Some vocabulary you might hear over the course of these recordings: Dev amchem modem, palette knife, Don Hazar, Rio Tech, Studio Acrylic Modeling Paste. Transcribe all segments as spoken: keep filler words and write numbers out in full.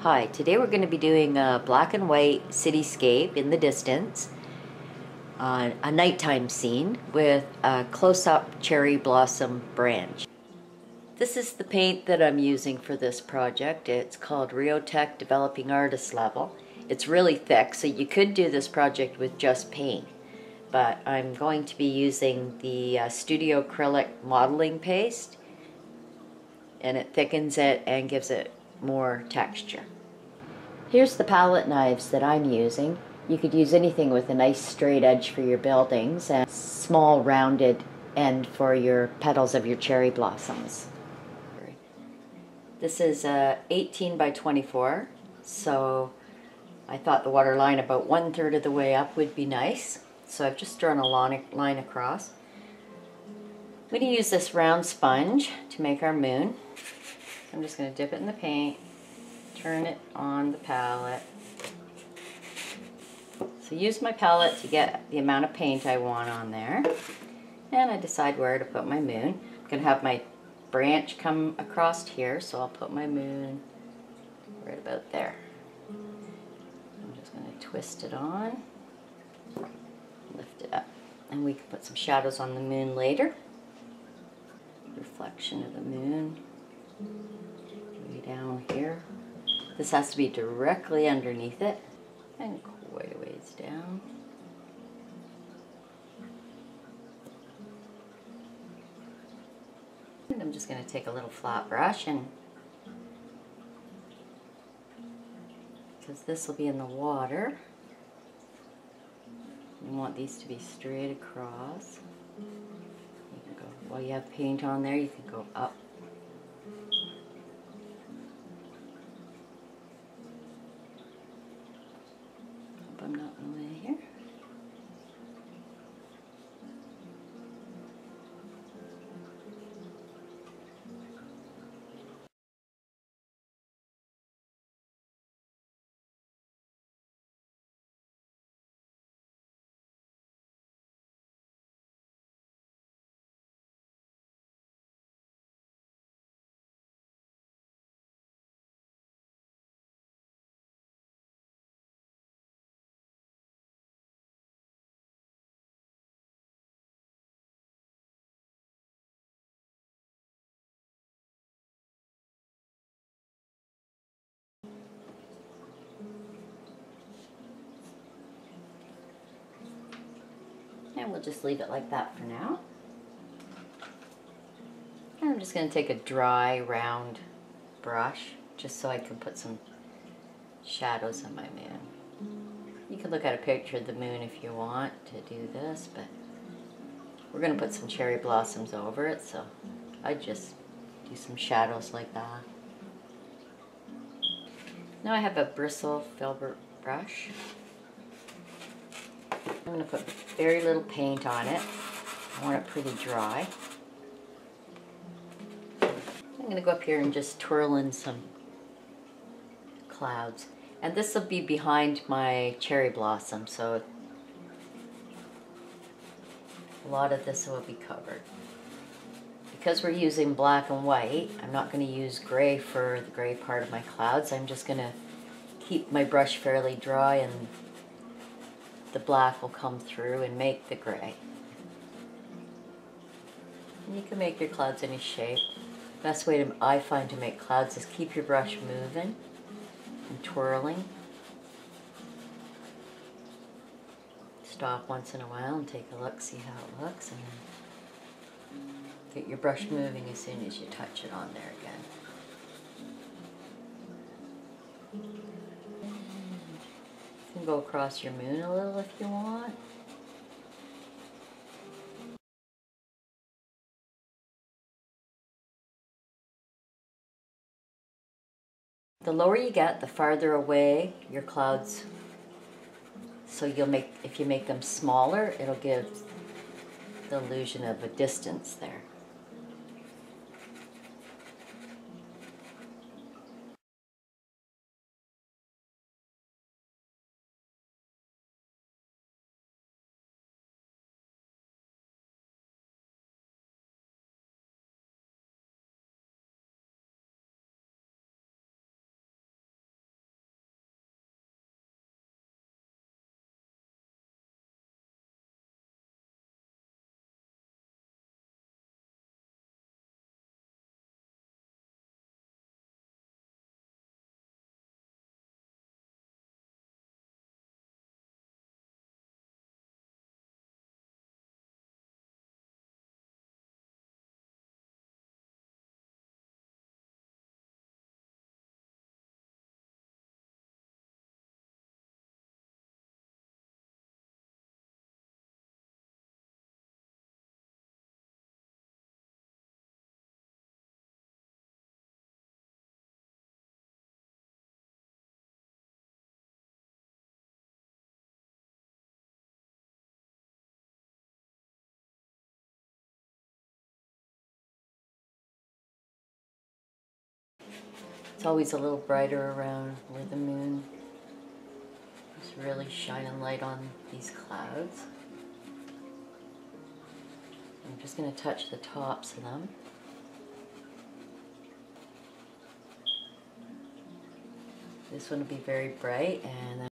Hi, today we're going to be doing a black and white cityscape in the distance, on a nighttime scene with a close-up cherry blossom branch. This is the paint that I'm using for this project. It's called Rio Tech Developing Artist Level. It's really thick, so you could do this project with just paint, but I'm going to be using the uh, Studio Acrylic Modeling Paste, and it thickens it and gives it more texture. Here's the palette knives that I'm using. You could use anything with a nice straight edge for your buildings and small rounded end for your petals of your cherry blossoms. This is a eighteen by twenty-four, so I thought the water line about one third of the way up would be nice. So I've just drawn a line across. I'm going to use this round sponge to make our moon. I'm just going to dip it in the paint, turn it on the palette. So use my palette to get the amount of paint I want on there. And I decide where to put my moon. I'm going to have my branch come across here, so I'll put my moon right about there. I'm just going to twist it on, lift it up. And we can put some shadows on the moon later. Reflection of the moon. Way down here. This has to be directly underneath it and quite a ways down. And I'm just going to take a little flat brush, and because this will be in the water, you want these to be straight across. You can go, while you have paint on there, you can go up. I'm not in the way here. And we'll just leave it like that for now. And I'm just going to take a dry, round brush just so I can put some shadows on my moon. You can look at a picture of the moon if you want to do this, but we're going to put some cherry blossoms over it, so I just do some shadows like that. Now I have a bristle filbert brush. I'm going to put very little paint on it. I want it pretty dry. I'm going to go up here and just twirl in some clouds. And this will be behind my cherry blossom, so a lot of this will be covered. Because we're using black and white, I'm not going to use gray for the gray part of my clouds. I'm just going to keep my brush fairly dry, and the black will come through and make the gray. And you can make your clouds any shape. The best way to, I find to make clouds is keep your brush moving and twirling. Stop once in a while and take a look, see how it looks, and then get your brush moving as soon as you touch it on there again. Go across your moon a little if you want. The lower you get, the farther away your clouds, so you'll make, if you make them smaller, it'll give the illusion of a distance there. It's always a little brighter around where the moon is really shining light on these clouds. I'm just going to touch the tops of them. This one will be very bright, and then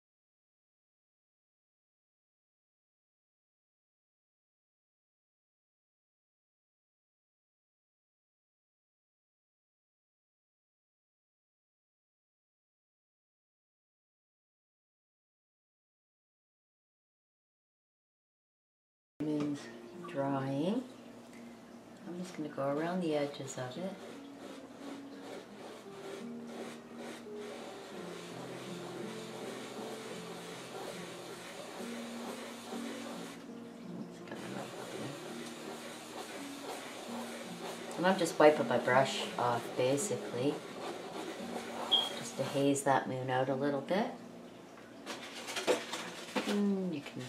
moon's drying. I'm just going to go around the edges of it. And I'm just wiping my brush off, basically, just to haze that moon out a little bit. And you can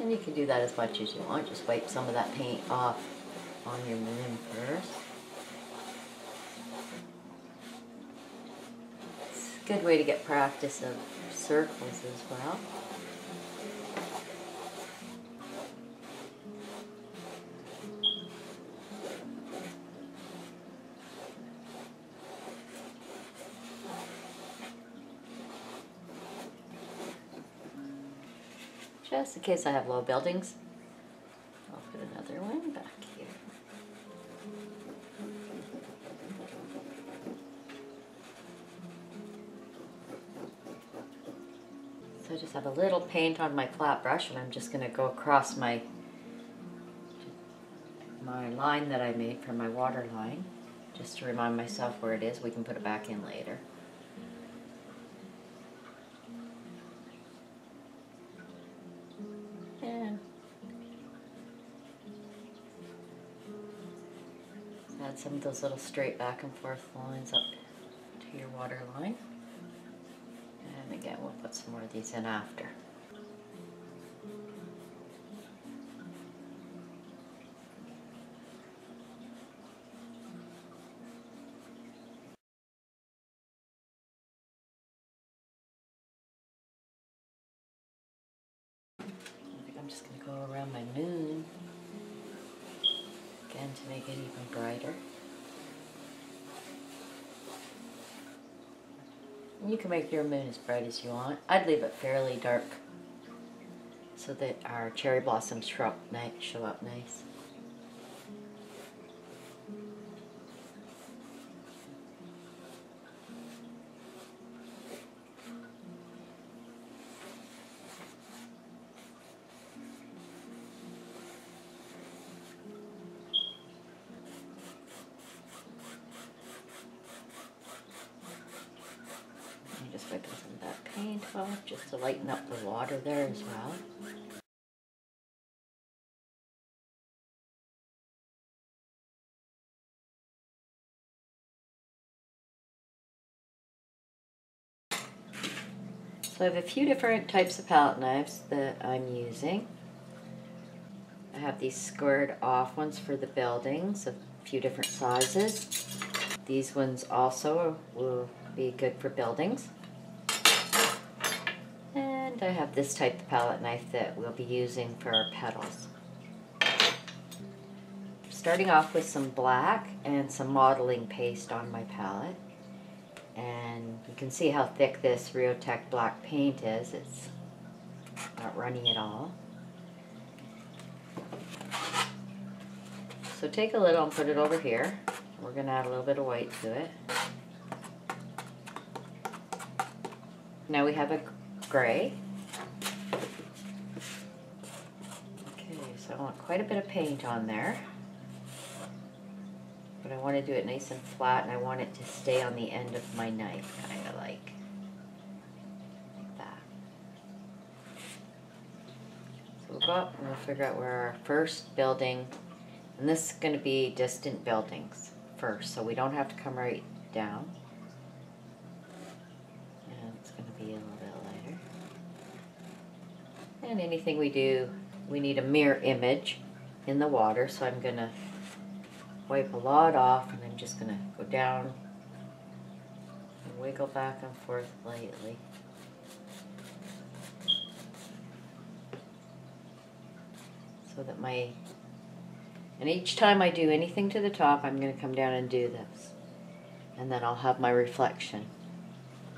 and you can do that as much as you want. Just wipe some of that paint off on your moon first. It's a good way to get practice of circles as well. Just in case I have low buildings. I'll put another one back here. So I just have a little paint on my flat brush, and I'm just going to go across my, my line that I made for my water line, just to remind myself where it is. We can put it back in later. Add some of those little straight back and forth lines up to your water line. And again, we'll put some more of these in after. I think I'm just going to go around my moon. Again, to make it even brighter. And you can make your moon as bright as you want. I'd leave it fairly dark so that our cherry blossoms show up nice. Off, just to lighten up the water there as well. So I have a few different types of palette knives that I'm using. I have these squared off ones for the buildings, a few different sizes. These ones also will be good for buildings. I have this type of palette knife that we'll be using for our petals. Starting off with some black and some modeling paste on my palette. And you can see how thick this Rio Tech black paint is. It's not runny at all. So take a little and put it over here. We're going to add a little bit of white to it. Now we have a gray. I want quite a bit of paint on there, but I want to do it nice and flat, and I want it to stay on the end of my knife, kind of like, like that. So we'll go up and we'll figure out where our first building, and this is going to be distant buildings first, so we don't have to come right down. And it's going to be a little bit lighter. And anything we do, we need a mirror image in the water, so I'm going to wipe a lot off, and I'm just going to go down and wiggle back and forth lightly. So that my, and each time I do anything to the top, I'm going to come down and do this. And then I'll have my reflection.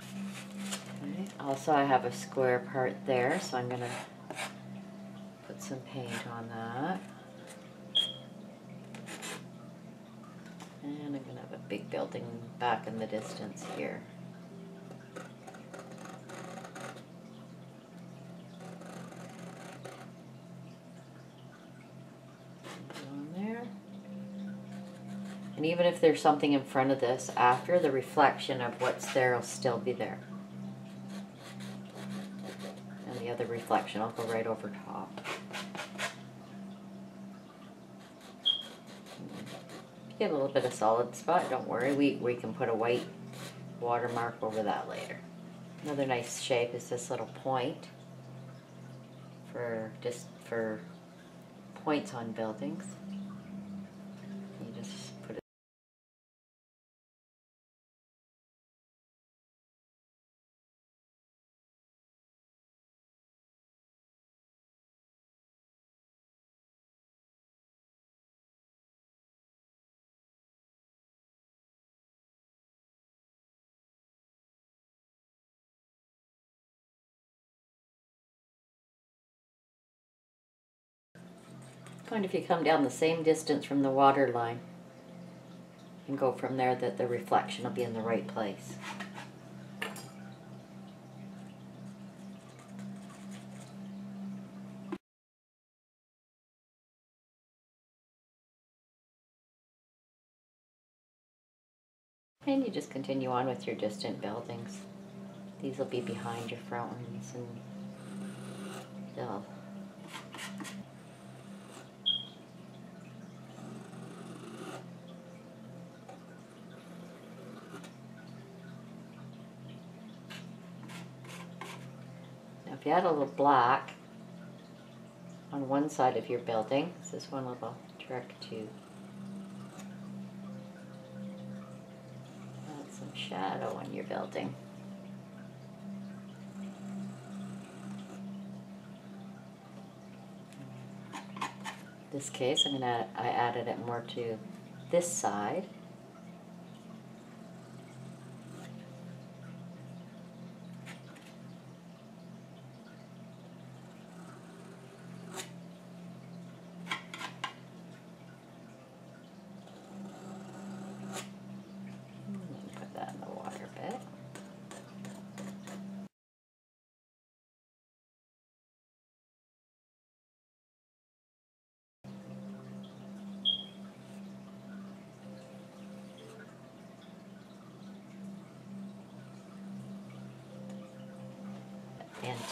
Okay. Also, I have a square part there, so I'm going to put some paint on that. And I'm going to have a big building back in the distance here. And even if there's something in front of this, after, the reflection of what's there will still be there. And the other reflection will go right over top. If you get a little bit of solid spot, don't worry. We, we can put a white watermark over that later. Another nice shape is this little point for just for points on buildings. And if you come down the same distance from the water line and go from there, that the reflection will be in the right place. And you just continue on with your distant buildings. These will be behind your front ones, and they'll If you add a little black on one side of your building, this is one little trick to add some shadow on your building. In this case, I'm gonna add, I added it more to this side.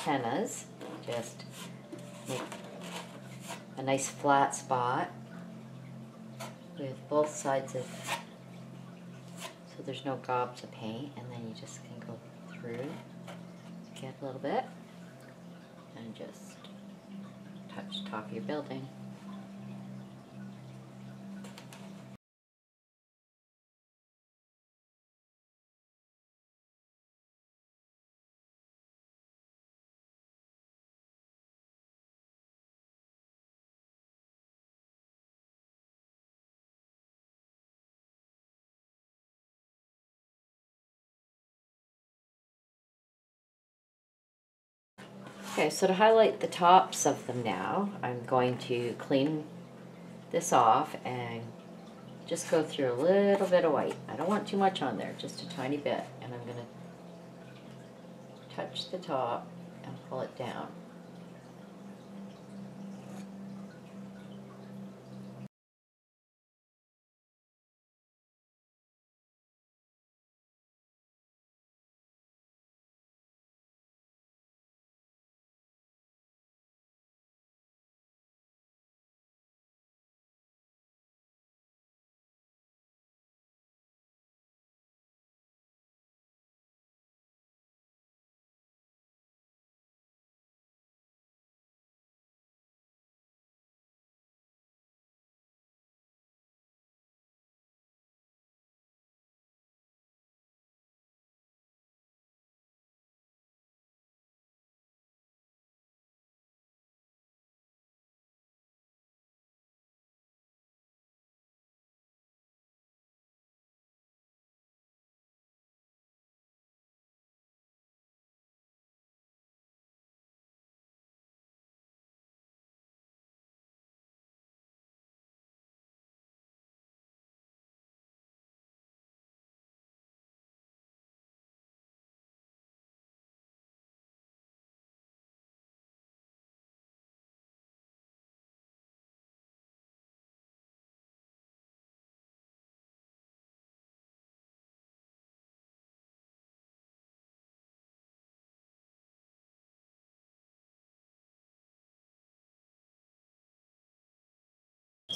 Antennas, just make a nice flat spot with both sides of, so there's no gobs of paint, and then you just can go through, get a little bit, and just touch the top of your building. Okay, so to highlight the tops of them now, I'm going to clean this off and just go through a little bit of white. I don't want too much on there, just a tiny bit. And I'm going to touch the top and pull it down.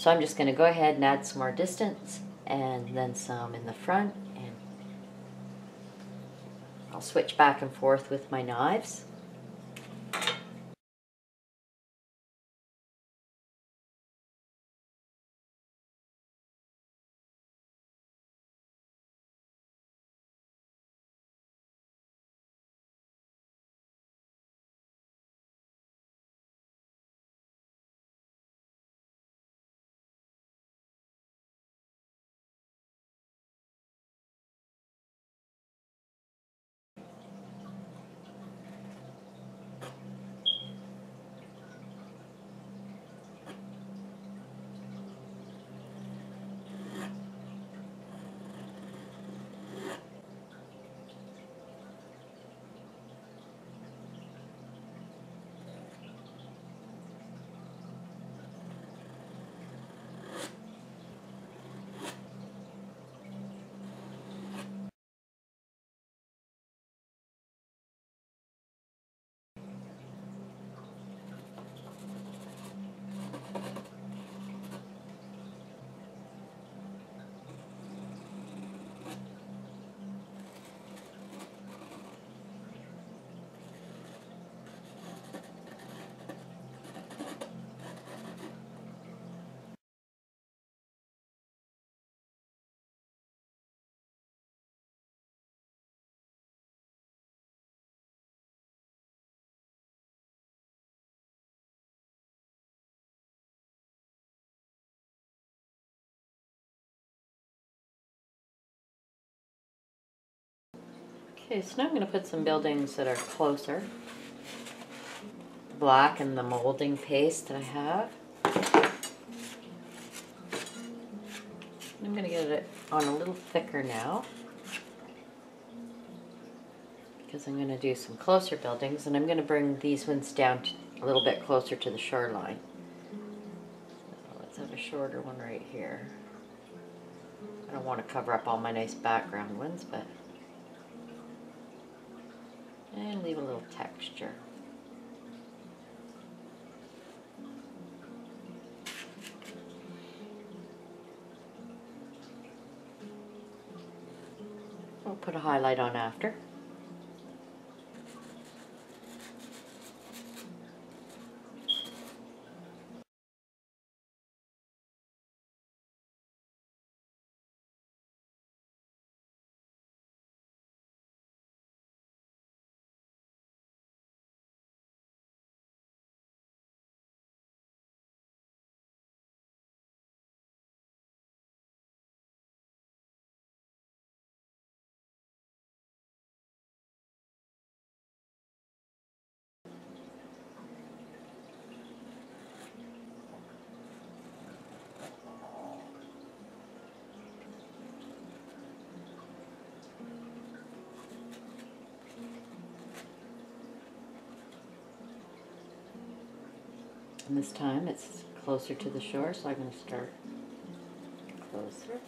So I'm just going to go ahead and add some more distance and then some in the front, and I'll switch back and forth with my knives. Okay, so now I'm going to put some buildings that are closer. Black and the molding paste that I have. I'm going to get it on a little thicker now, because I'm going to do some closer buildings, and I'm going to bring these ones down a little bit closer to the shoreline. So let's have a shorter one right here. I don't want to cover up all my nice background ones, but... and leave a little texture. I'll put a highlight on after. And this time it's closer to the shore, so I'm going to start closer.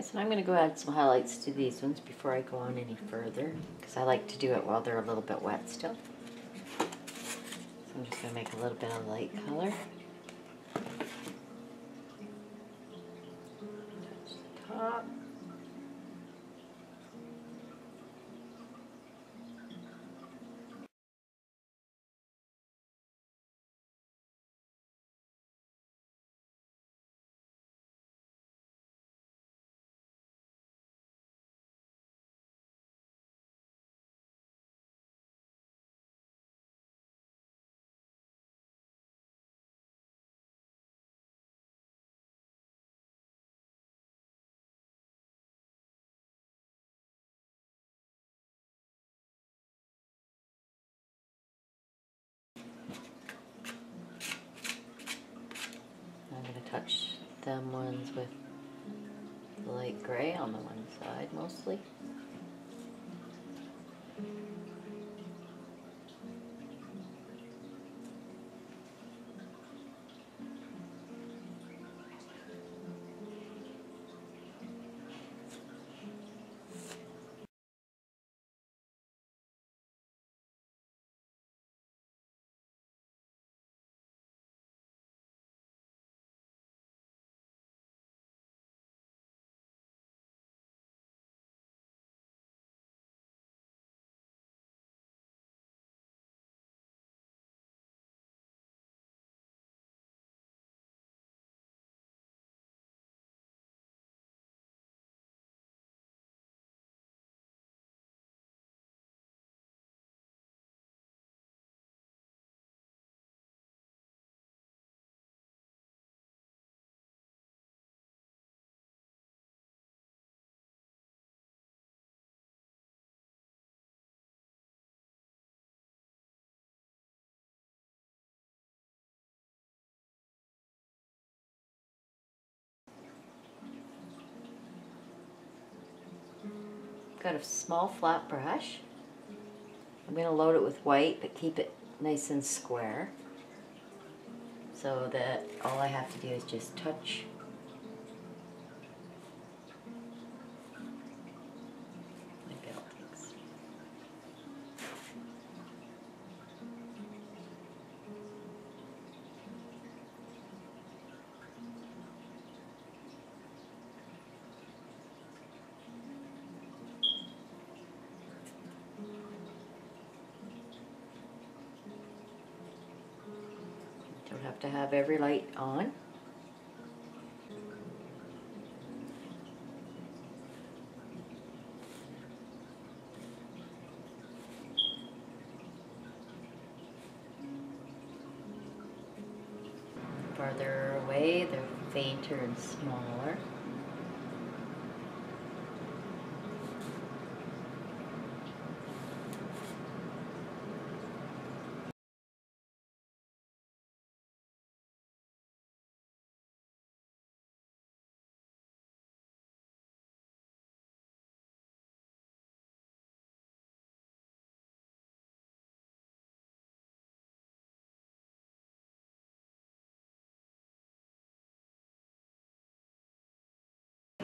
So I'm going to go add some highlights to these ones before I go on any further, because I like to do it while they're a little bit wet still. So I'm just going to make a little bit of light color. Touch the top. Touch them ones with light gray on the one side mostly. Got a small flat brush. I'm going to load it with white but keep it nice and square so that all I have to do is just touch. Have to have every light on. Farther away, they're fainter and smaller.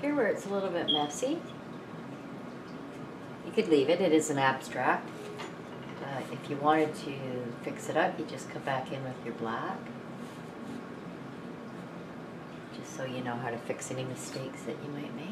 Here where it's a little bit messy, you could leave it, it is an abstract. Uh, if you wanted to fix it up, you just come back in with your black, just so you know how to fix any mistakes that you might make.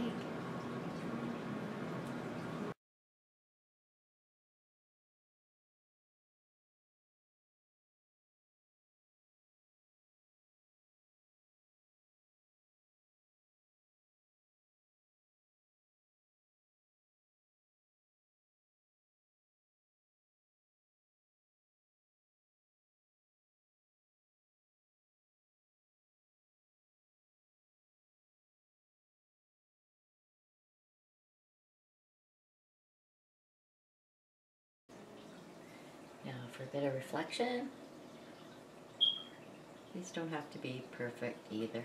For a bit of reflection. These don't have to be perfect either.